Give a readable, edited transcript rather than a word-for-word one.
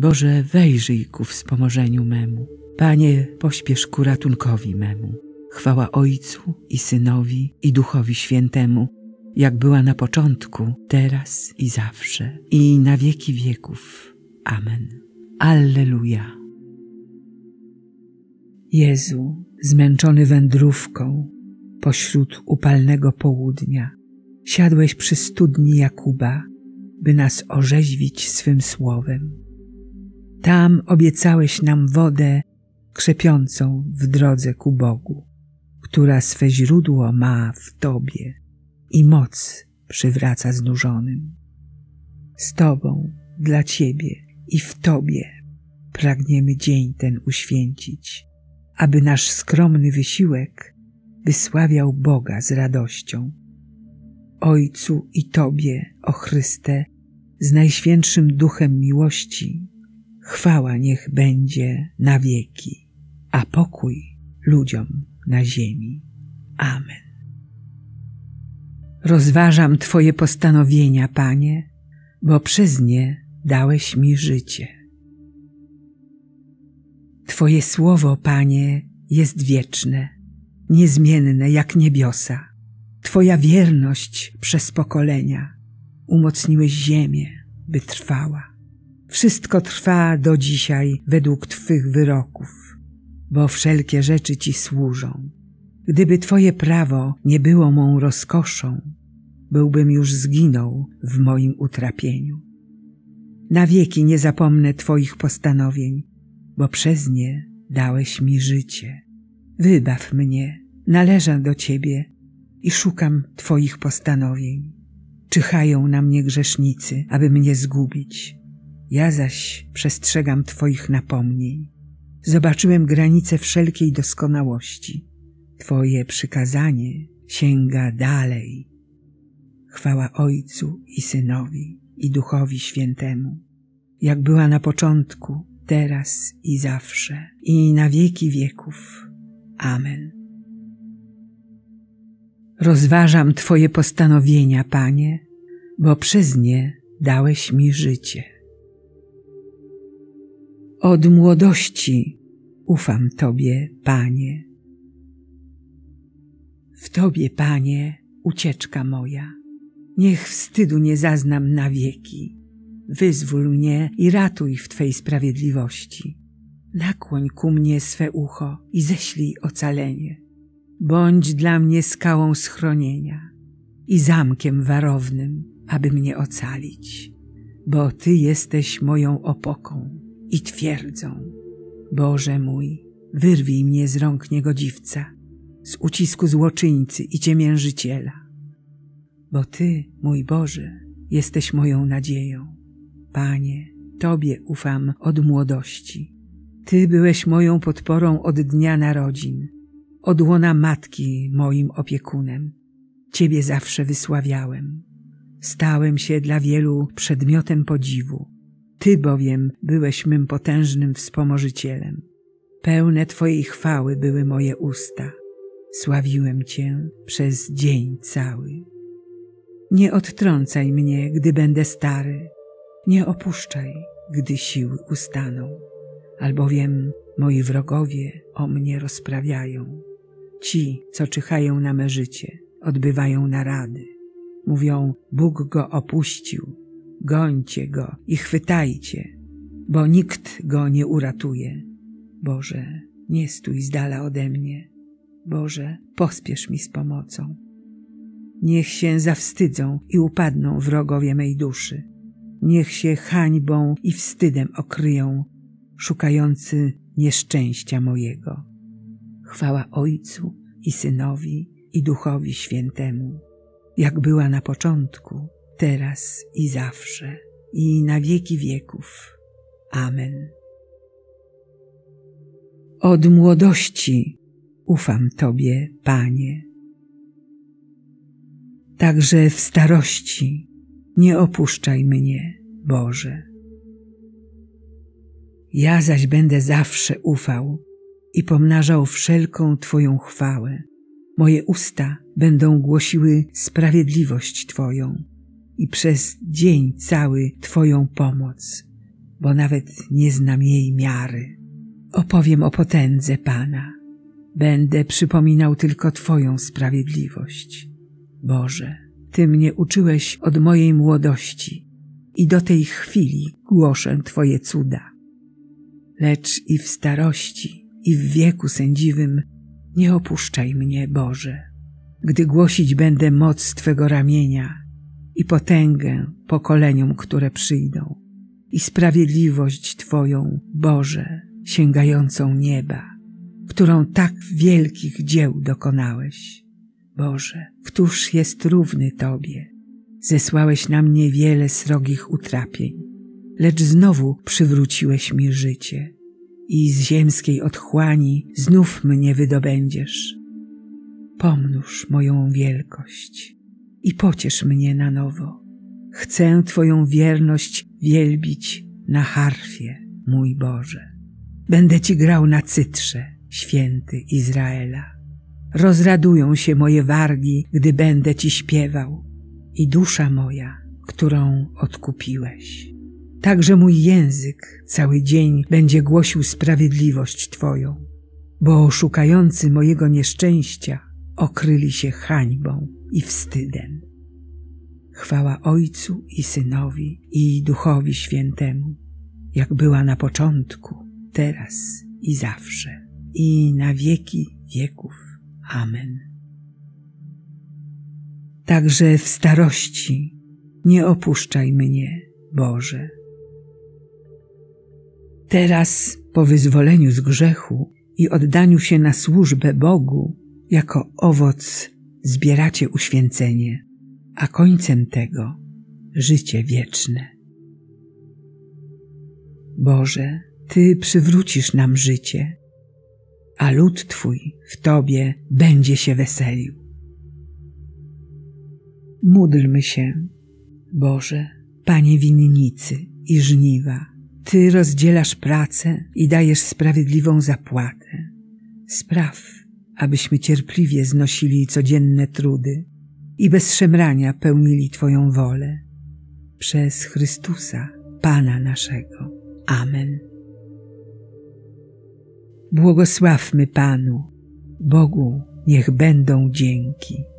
Boże, wejrzyj ku wspomożeniu memu. Panie, pośpiesz ku ratunkowi memu. Chwała Ojcu i Synowi i Duchowi Świętemu, jak była na początku, teraz i zawsze, i na wieki wieków. Amen. Alleluja. Jezu, zmęczony wędrówką, pośród upalnego południa, siadłeś przy studni Jakuba, by nas orzeźwić swym słowem. Tam obiecałeś nam wodę krzepiącą w drodze ku Bogu, która swe źródło ma w Tobie i moc przywraca znużonym. Z Tobą, dla Ciebie i w Tobie pragniemy dzień ten uświęcić, aby nasz skromny wysiłek wysławiał Boga z radością. Ojcu i Tobie, o Chryste, z Najświętszym Duchem miłości, chwała niech będzie na wieki, a pokój ludziom na ziemi. Amen. Rozważam Twoje postanowienia, Panie, bo przez nie dałeś mi życie. Twoje słowo, Panie, jest wieczne, niezmienne jak niebiosa. Twoja wierność przez pokolenia. Umocniłeś ziemię, by trwała. Wszystko trwa do dzisiaj według Twych wyroków, bo wszelkie rzeczy Ci służą. Gdyby Twoje prawo nie było mą rozkoszą, byłbym już zginął w moim utrapieniu. Na wieki nie zapomnę Twoich postanowień, bo przez nie dałeś mi życie. Wybaw mnie, należę do Ciebie i szukam Twoich postanowień. Czyhają na mnie grzesznicy, aby mnie zgubić. Ja zaś przestrzegam Twoich napomnień. Zobaczyłem granice wszelkiej doskonałości. Twoje przykazanie sięga dalej. Chwała Ojcu i Synowi i Duchowi Świętemu, jak była na początku, teraz i zawsze, i na wieki wieków. Amen. Rozważam Twoje postanowienia, Panie, bo przez nie dałeś mi życie. Od młodości ufam Tobie, Panie. W Tobie, Panie, ucieczka moja. Niech wstydu nie zaznam na wieki. Wyzwól mnie i ratuj w Twej sprawiedliwości. Nakłoń ku mnie swe ucho i ześlij ocalenie. Bądź dla mnie skałą schronienia i zamkiem warownym, aby mnie ocalić. Bo Ty jesteś moją opoką i twierdzą. Boże mój, wyrwij mnie z rąk niegodziwca, z ucisku złoczyńcy i ciemiężyciela. Bo Ty, mój Boże, jesteś moją nadzieją. Panie, Tobie ufam od młodości. Ty byłeś moją podporą od dnia narodzin, od łona matki moim opiekunem. Ciebie zawsze wysławiałem. Stałem się dla wielu przedmiotem podziwu. Ty bowiem byłeś mym potężnym wspomożycielem. Pełne Twojej chwały były moje usta. Sławiłem Cię przez dzień cały. Nie odtrącaj mnie, gdy będę stary. Nie opuszczaj, gdy siły ustaną. Albowiem moi wrogowie o mnie rozprawiają. Ci, co czyhają na me życie, odbywają narady. Mówią, Bóg go opuścił, gońcie go i chwytajcie, bo nikt go nie uratuje. Boże, nie stój z dala ode mnie. Boże, pospiesz mi z pomocą. Niech się zawstydzą i upadną wrogowie mej duszy. Niech się hańbą i wstydem okryją szukający nieszczęścia mojego. Chwała Ojcu i Synowi i Duchowi Świętemu, jak była na początku, teraz i zawsze, i na wieki wieków. Amen. Od młodości ufam Tobie, Panie. Także w starości nie opuszczaj mnie, Boże. Ja zaś będę zawsze ufał i pomnażał wszelką Twoją chwałę. Moje usta będą głosiły sprawiedliwość Twoją i przez dzień cały Twoją pomoc. bo nawet nie znam jej miary. Opowiem o potędze Pana. Będę przypominał tylko Twoją sprawiedliwość. Boże, Ty mnie uczyłeś od mojej młodości i do tej chwili głoszę Twoje cuda. Lecz i w starości, i w wieku sędziwym nie opuszczaj mnie, Boże, gdy głosić będę moc Twego ramienia i potęgę pokoleniom, które przyjdą, i sprawiedliwość Twoją, Boże, sięgającą nieba, którą tak wielkich dzieł dokonałeś. Boże, któż jest równy Tobie? Zesłałeś na mnie wiele srogich utrapień, lecz znowu przywróciłeś mi życie i z ziemskiej otchłani znów mnie wydobędziesz. Pomnóż moją wielkość i pociesz mnie na nowo. Chcę Twoją wierność wielbić na harfie, mój Boże. Będę Ci grał na cytrze, święty Izraela. Rozradują się moje wargi, gdy będę Ci śpiewał, i dusza moja, którą odkupiłeś. Także mój język cały dzień będzie głosił sprawiedliwość Twoją, bo szukający mojego nieszczęścia okryli się hańbą i wstydem. Chwała Ojcu i Synowi, i Duchowi Świętemu, jak była na początku, teraz i zawsze, i na wieki wieków. Amen. Także w starości nie opuszczaj mnie, Boże. Teraz, po wyzwoleniu z grzechu i oddaniu się na służbę Bogu, jako owoc zbieracie uświęcenie, a końcem tego życie wieczne. Boże, Ty przywrócisz nam życie, a lud Twój w Tobie będzie się weselił. Módlmy się. Boże, Panie winnicy i żniwa, Ty rozdzielasz pracę i dajesz sprawiedliwą zapłatę. Spraw, abyśmy cierpliwie znosili codzienne trudy i bez szemrania pełnili Twoją wolę. Przez Chrystusa, Pana naszego. Amen. Błogosławmy Panu, Bogu niech będą dzięki.